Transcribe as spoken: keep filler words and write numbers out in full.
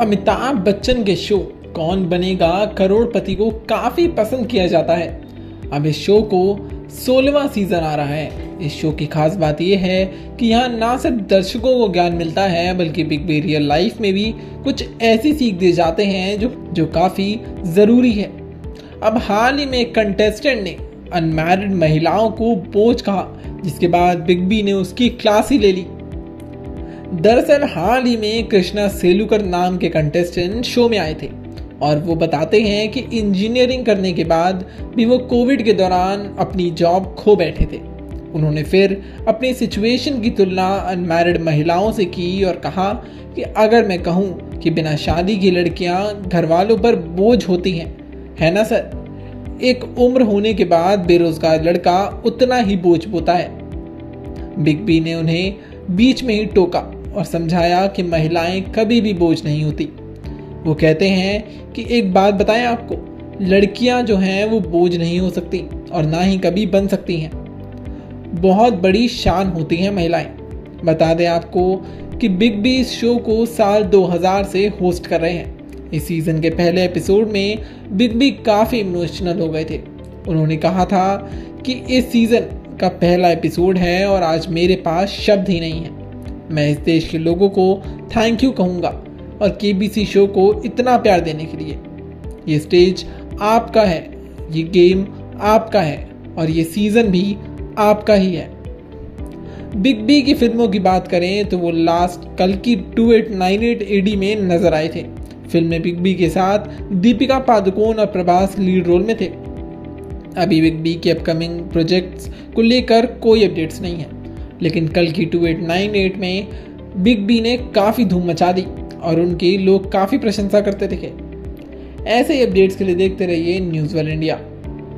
अमिताभ बच्चन के शो कौन बनेगा करोड़पति को काफ़ी पसंद किया जाता है। अब इस शो को सोलहवां सीज़न आ रहा है। इस शो की खास बात यह है कि यहाँ ना सिर्फ दर्शकों को ज्ञान मिलता है बल्कि बिग बी रियल लाइफ में भी कुछ ऐसी सीख दिए जाते हैं जो जो काफ़ी ज़रूरी है। अब हाल ही में कंटेस्टेंट ने अनमैरिड महिलाओं को बोझ कहा, जिसके बाद बिग बी ने उसकी क्लास ही ले ली। दरअसल हाल ही में कृष्णा सेलुकर नाम के कंटेस्टेंट शो में आए थे और वो बताते हैं कि इंजीनियरिंग करने के बाद भी वो कोविड के दौरान अपनी जॉब खो बैठे थे। उन्होंने फिर अपनी सिचुएशन की तुलना अनमैरिड महिलाओं से की और कहा कि अगर मैं कहूँ कि बिना शादी की लड़कियाँ घर वालों पर बोझ होती हैं, है ना सर, एक उम्र होने के बाद बेरोजगार लड़का उतना ही बोझ बोता है। बिग बी ने उन्हें बीच में ही टोका और समझाया कि महिलाएं कभी भी बोझ नहीं होती। वो कहते हैं कि एक बात बताएं आपको, लड़कियां जो हैं वो बोझ नहीं हो सकती और ना ही कभी बन सकती हैं। बहुत बड़ी शान होती हैं महिलाएं। बता दें आपको कि बिग बी इस शो को साल दो हज़ार से होस्ट कर रहे हैं। इस सीज़न के पहले एपिसोड में बिग बी काफ़ी इमोशनल हो गए थे। उन्होंने कहा था कि इस सीज़न का पहला एपिसोड है और आज मेरे पास शब्द ही नहीं है। मैं इस देश के लोगों को थैंक यू कहूँगा और केबीसी शो को इतना प्यार देने के लिए। ये स्टेज आपका है, ये गेम आपका है और ये सीज़न भी आपका ही है। बिग बी की फिल्मों की बात करें तो वो लास्ट कल की अट्ठाईस सौ अट्ठानवे एडी में नजर आए थे। फिल्म में बिग बी के साथ दीपिका पादुकोण और प्रभास लीड रोल में थे। अभी बिग बी के अपकमिंग प्रोजेक्ट्स को लेकर कोई अपडेट्स नहीं है, लेकिन कल की अट्ठाईस सौ अट्ठानवे में बिग बी ने काफ़ी धूम मचा दी और उनकी लोग काफ़ी प्रशंसा करते थे। ऐसे ही अपडेट्स के लिए देखते रहिए न्यूज़ वर्ल्ड इंडिया।